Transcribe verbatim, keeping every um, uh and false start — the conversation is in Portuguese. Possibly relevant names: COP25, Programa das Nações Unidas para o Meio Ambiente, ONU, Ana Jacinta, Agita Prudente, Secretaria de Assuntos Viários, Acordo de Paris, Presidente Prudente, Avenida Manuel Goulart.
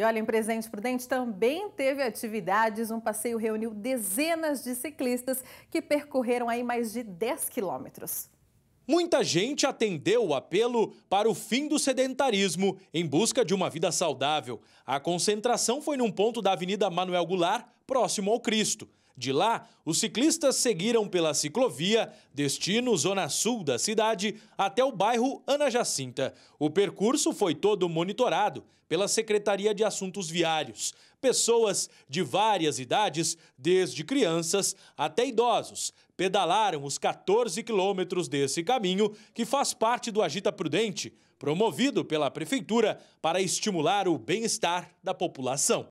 E olha, em Presidente Prudente também teve atividades. Um passeio reuniu dezenas de ciclistas que percorreram aí mais de dez quilômetros. Muita gente atendeu o apelo para o fim do sedentarismo em busca de uma vida saudável. A concentração foi num ponto da Avenida Manuel Goulart, próximo ao Cristo. De lá, os ciclistas seguiram pela ciclovia, destino zona sul da cidade, até o bairro Ana Jacinta. O percurso foi todo monitorado pela Secretaria de Assuntos Viários. Pessoas de várias idades, desde crianças até idosos, pedalaram os quatorze quilômetros desse caminho que faz parte do Agita Prudente, promovido pela Prefeitura para estimular o bem-estar da população.